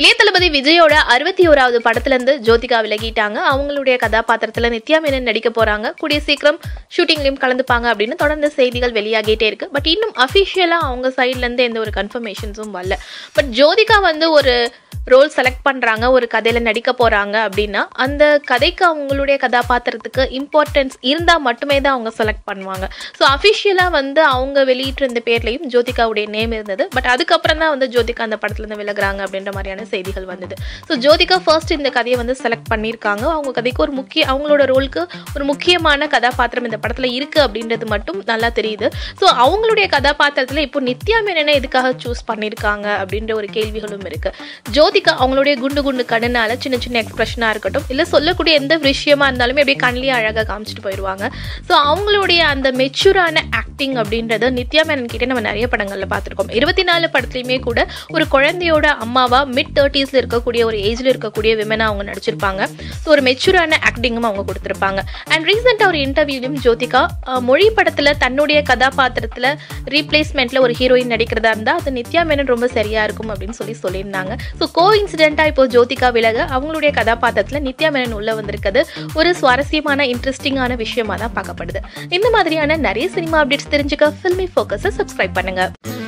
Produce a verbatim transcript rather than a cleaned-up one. இளையதளபதி விஜயோட அறுபத்தி ஒன்றாவது படத்துல இருந்து ஜோதிகா விலகிட்டாங்க. அவங்களுடைய கதாபாத்திரத்துல நித்யா மேனன் நடிக்க போறாங்க. கூடிய சீக்கிரம் ஷூட்டிங்லயும் கலந்துப்பாங்க அப்படின்னு தொடர்ந்து செய்திகள் வெளியாகிட்டே இருக்கு. பட் இன்னும் அஃபிஷியலா அவங்க சைடுல இருந்து எந்த ஒரு கன்ஃபர்மேஷன்ஸும் வரல. பட் ஜோதிகா வந்து ஒரு ரோல் செலக்ட் பண்றாங்க, ஒரு கதையில நடிக்க போறாங்க அப்படின்னா அந்த கதைக்கு அவங்களுடைய கதாபாத்திரத்துக்கு இம்பார்ட்டன்ஸ் இருந்தா மட்டுமே தான் அவங்க செலக்ட் பண்ணுவாங்க. ஸோ அஃபிஷியலா வந்து அவங்க வெளியிட்டு இருந்த பேர்லையும் ஜோதிகாவுடைய நேம் இருந்தது. பட் அதுக்கப்புறம் தான் வந்து ஜோதிகா அந்த படத்துல இருந்து விலகுறாங்க அப்படின்ற மாதிரியான செய்திகள் வந்தது. ஸோ ஜோதிகா ஃபர்ஸ்ட் இந்த கதையை வந்து செலக்ட் பண்ணியிருக்காங்க. அவங்க கதைக்கு ஒரு முக்கிய அவங்களோட ரோலுக்கு ஒரு முக்கியமான கதாபாத்திரம் இந்த படத்துல இருக்கு அப்படின்றது மட்டும் நல்லா தெரியுது. ஸோ அவங்களுடைய கதாபாத்திரத்துல இப்போ நித்யா மேனனை எதுக்காக சூஸ் பண்ணியிருக்காங்க அப்படின்ற ஒரு கேள்விகளும் இருக்கு. ஜோதி அவங்களுடைய குண்டு குண்டு கண்ணனால சின்ன சின்ன எக்ஸ்பிரஷனா இருக்கட்டும், இல்ல சொல்லக்கூடிய எந்த விஷயமா இருந்தாலுமே அப்படியே கண்ணிலேயே அழகா காமிச்சிட்டு போயிடுவாங்க. ஸோ அவங்களுடைய அந்த மெச்சூரான ஆக்டிங் அப்படின்றத நித்யா மேனன் கிட்டே நம்ம நிறைய படங்கள்ல பார்த்துருக்கோம். இருபத்தி நாலு படத்துலையுமே கூட ஒரு குழந்தையோட அம்மாவா மிட் தேர்ட்டிஸ்ல இருக்கக்கூடிய ஒரு ஏஜ்ல இருக்கக்கூடிய விமனா அவங்க நடிச்சிருப்பாங்க. ஸோ ஒரு மெச்சூரான ஆக்டிங்கும் அவங்க கொடுத்துருப்பாங்க. அண்ட் ரீசெண்டா ஒரு இன்டர்வியூலையும் ஜோதிகா மொழி படத்துல தன்னுடைய கதாபாத்திரத்துல ரீப்ளேஸ்மெண்ட்ல ஒரு ஹீரோயின் நடிக்கிறதா இருந்தா அது நித்யா மேனன் ரொம்ப சரியா இருக்கும் அப்படின்னு சொல்லி சொல்லியிருந்தாங்க. ஸோ கோஇன்சிடென்ட்டா இப்போ ஜோதிகா விலக அவங்களுடைய கதாபாத்திரத்துல நித்யா மேனன் உள்ள வந்திருக்கிறது ஒரு சுவாரஸ்யமான இன்ட்ரெஸ்டிங்கான விஷயமா தான் பார்க்கப்படுது. இந்த மாதிரியான நிறைய சினிமா அப்டேட்ஸ் தெரிஞ்சுக்க ஃபில்மி ஃபோக்கஸை சப்ஸ்கிரைப் பண்ணுங்க.